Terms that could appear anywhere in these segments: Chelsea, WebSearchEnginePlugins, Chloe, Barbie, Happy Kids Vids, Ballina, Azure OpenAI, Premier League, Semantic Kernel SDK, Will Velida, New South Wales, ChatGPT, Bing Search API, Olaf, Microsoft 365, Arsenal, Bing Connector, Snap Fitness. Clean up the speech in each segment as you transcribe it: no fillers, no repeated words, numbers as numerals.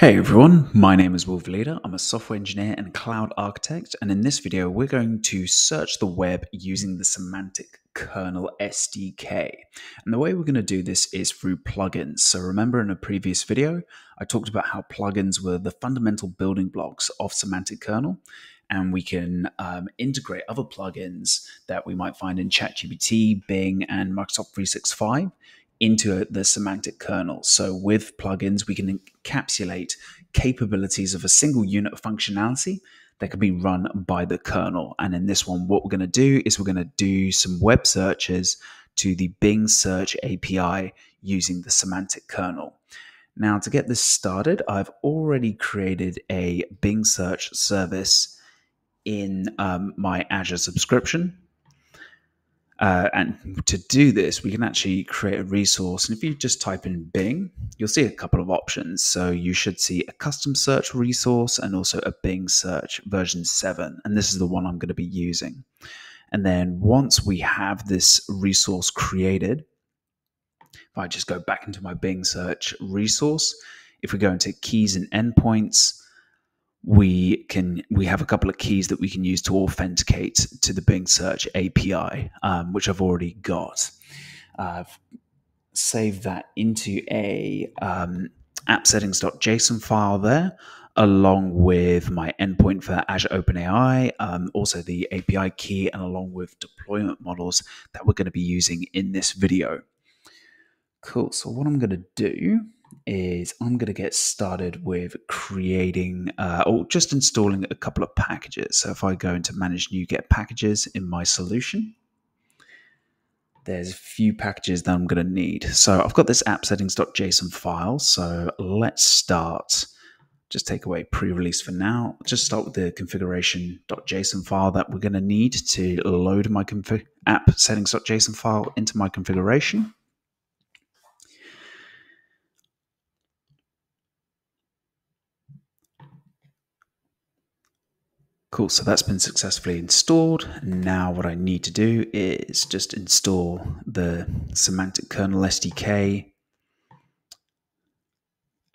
Hey everyone, my name is Will Velida. I'm a software engineer and cloud architect, and in this video we're going to search the web using the Semantic Kernel SDK. And the way we're going to do this is through plugins. So remember in a previous video, I talked about how plugins were the fundamental building blocks of Semantic Kernel, and we can integrate other plugins that we might find in ChatGPT, Bing, and Microsoft 365. Into the semantic kernel. So with plugins, we can encapsulate capabilities of a single unit of functionality that can be run by the kernel. And in this one, what we're going to do is we're going to do some web searches to the Bing Search API using the semantic kernel. Now, to get this started, I've already created a Bing Search service in my Azure subscription. And to do this, we can actually create a resource. And if you just type in Bing, you'll see a couple of options. So you should see a custom search resource and also a Bing search version 7. And this is the one I'm going to be using. And then once we have this resource created, if I just go back into my Bing search resource, if we go into keys and endpoints, we have a couple of keys that we can use to authenticate to the Bing Search API, which I've already got. I've saved that into a appsettings.json file there, along with my endpoint for Azure OpenAI, also the API key, and along with deployment models that we're going to be using in this video. Cool. So what I'm going to do is I'm going to get started with creating or just installing a couple of packages. So if I go into manage new get packages in my solution, there's a few packages that I'm going to need. So I've got this appsettings.json file. So let's start, just take away pre-release for now. Just start with the configuration.json file that we're going to need to load my appsettings.json file into my configuration. Cool, so that's been successfully installed. Now what I need to do is just install the Semantic Kernel SDK.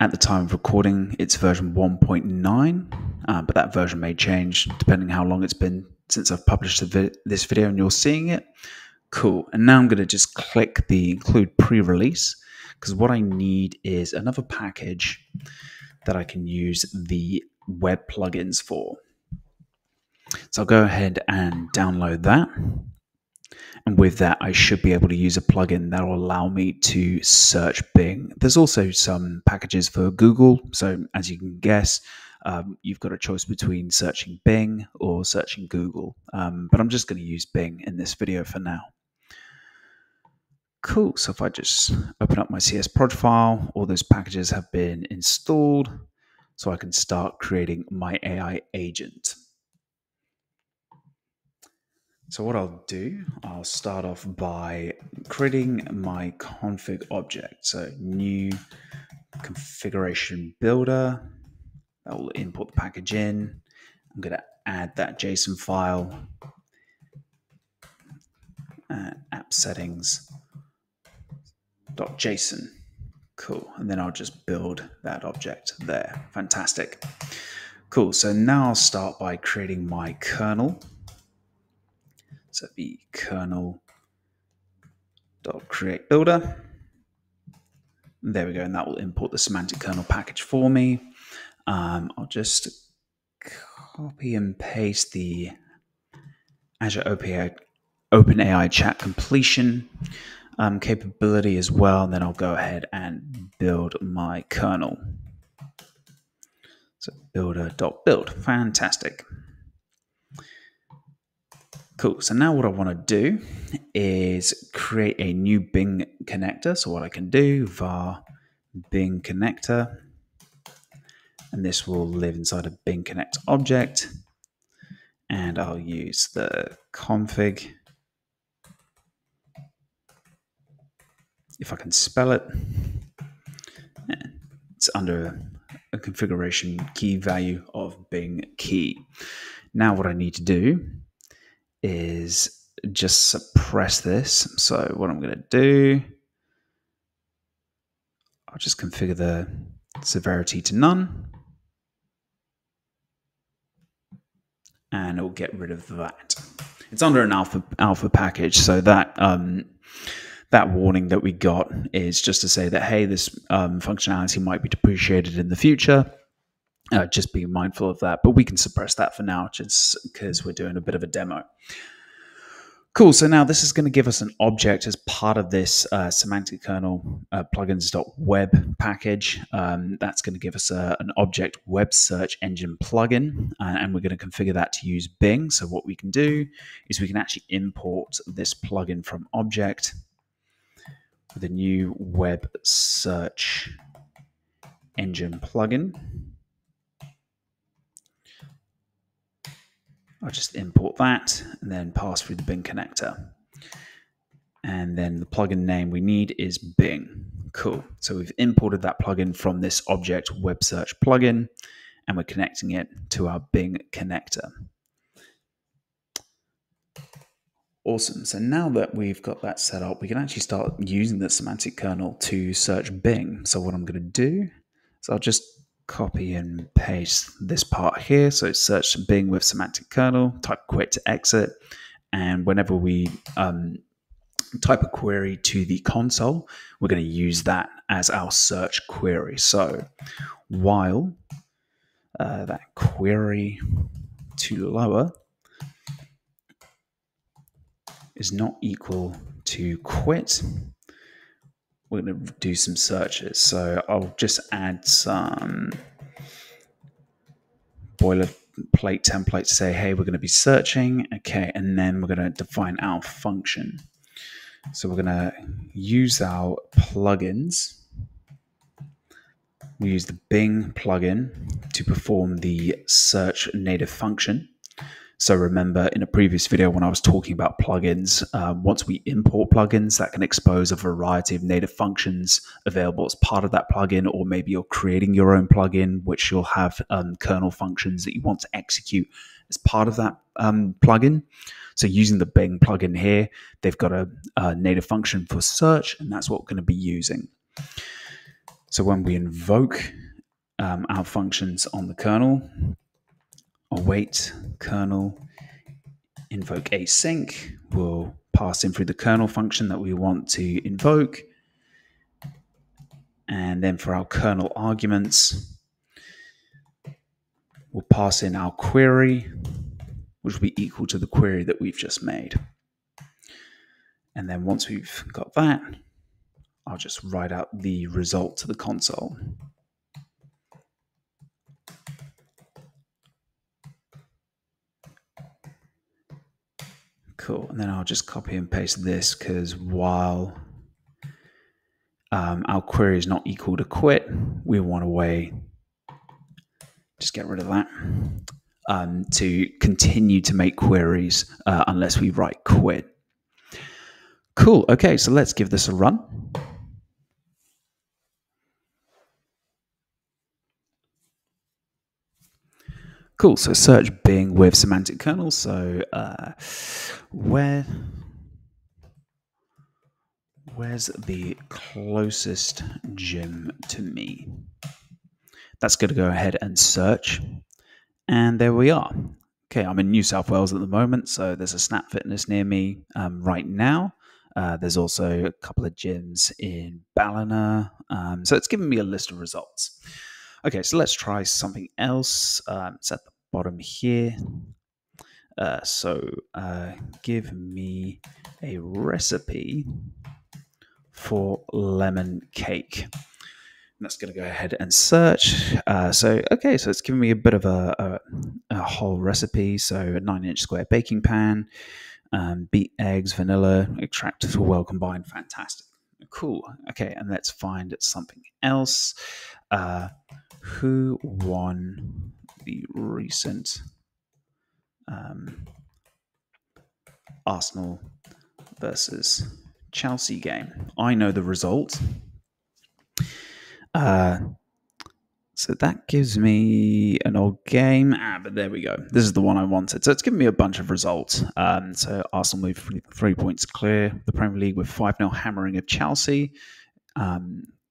At the time of recording, it's version 1.9, but that version may change depending how long it's been since I've published this video and you're seeing it. Cool, and now I'm gonna just click the include pre-release, because what I need is another package that I can use the web plugins for. So I'll go ahead and download that. And with that, I should be able to use a plugin that will allow me to search Bing. There's also some packages for Google. So as you can guess, you've got a choice between searching Bing or searching Google. But I'm just going to use Bing in this video for now. Cool. So if I just open up my CSproj file, all those packages have been installed. So I can start creating my AI agent. So what I'll do, I'll start off by creating my config object. So new configuration builder, that will import the package in. I'm going to add that JSON file, app settings.json. Cool. And then I'll just build that object there. Fantastic. Cool. So now I'll start by creating my kernel. So the kernel.create builder. There we go, and that will import the semantic kernel package for me. I'll just copy and paste the Azure OpenAI chat completion capability as well, and then I'll go ahead and build my kernel. So builder.build, fantastic. Cool, so now what I wanna do is create a new Bing connector. So what I can do, var Bing connector, and this will live inside a Bing connect object. And I'll use the config, if I can spell it. It's under a configuration key value of Bing key. Now what I need to do is just suppress this. So what I'm going to do, I'll just configure the severity to none. And it'll get rid of that. It's under an alpha package, so that that warning that we got is just to say that, hey, this functionality might be depreciated in the future. Just be mindful of that, but we can suppress that for now just because we're doing a bit of a demo. Cool, so now this is going to give us an object as part of this semantic kernel plugins.web package. That's going to give us an object web search engine plugin, and we're going to configure that to use Bing. So what we can do is we can actually import this plugin from object with a new web search engine plugin. I'll just import that and then pass through the Bing connector. And then the plugin name we need is Bing. Cool. So we've imported that plugin from this object web search plugin, and we're connecting it to our Bing connector. Awesome. So now that we've got that set up, we can actually start using the semantic kernel to search Bing. So what I'm going to do is I'll just copy and paste this part here. So search Bing with semantic kernel, type quit to exit. And whenever we type a query to the console, we're going to use that as our search query. So while that query to lower is not equal to quit, we're going to do some searches. So I'll just add some boilerplate template to say, hey, we're going to be searching. Okay, and then we're going to define our function. So we're going to use our plugins. We use the Bing plugin to perform the search native function. So remember in a previous video when I was talking about plugins, once we import plugins, that can expose a variety of native functions available as part of that plugin, or maybe you're creating your own plugin, which you'll have kernel functions that you want to execute as part of that plugin. So using the Bing plugin here, they've got a native function for search, and that's what we're going to be using. So when we invoke our functions on the kernel, await kernel invoke async, we'll pass in through the kernel function that we want to invoke. And then for our kernel arguments, we'll pass in our query, which will be equal to the query that we've just made. And then once we've got that, I'll just write out the result to the console. Cool. And then I'll just copy and paste this, because while our query is not equal to quit, we want a way, just get rid of that, to continue to make queries unless we write quit. Cool. Okay, so let's give this a run. Cool, so search Bing with semantic kernel. So where's the closest gym to me? That's going to go ahead and search. And there we are. Okay, I'm in New South Wales at the moment, so there's a Snap Fitness near me right now. There's also a couple of gyms in Ballina. So it's giving me a list of results. Okay, so let's try something else. It's at the bottom here. Give me a recipe for lemon cake. And that's going to go ahead and search. Okay, so it's giving me a bit of a whole recipe. So a 9-inch square baking pan, beat eggs, vanilla, extractors were well combined. Fantastic. Cool. Okay, and let's find something else. Who won the recent Arsenal versus Chelsea game? I know the result. So that gives me an old game. But there we go. This is the one I wanted. So it's given me a bunch of results. So Arsenal moved 3 points clear. The Premier League with 5-0 hammering of Chelsea.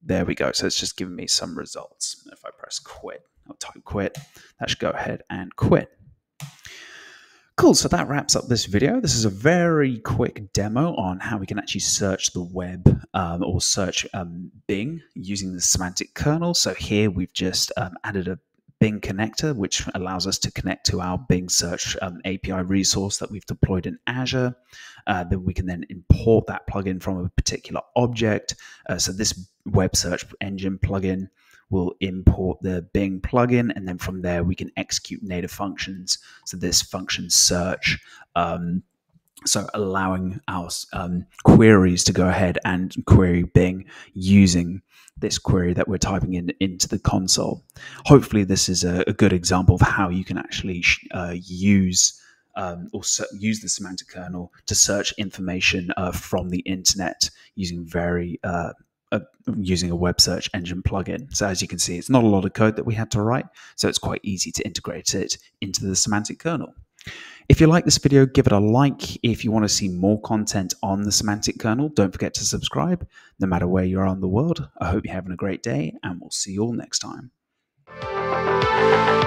There we go. So it's just giving me some results. If I press quit, I'll type quit. That should go ahead and quit. Cool, so that wraps up this video. This is a very quick demo on how we can actually search the web or search Bing using the semantic kernel. So here we've just added a Bing connector, which allows us to connect to our Bing Search API resource that we've deployed in Azure. Then we can then import that plugin from a particular object. So this web search engine plugin will import the Bing plugin, and then from there we can execute native functions. So this function search, so allowing our queries to go ahead and query Bing using this query that we're typing into the console. Hopefully this is a good example of how you can actually use the semantic kernel to search information from the internet using using a web search engine plugin. So as you can see, it's not a lot of code that we had to write, so it's quite easy to integrate it into the semantic kernel. If you like this video, give it a like. If you want to see more content on the semantic kernel, don't forget to subscribe, no matter where you are in the world. I hope you're having a great day, and we'll see you all next time.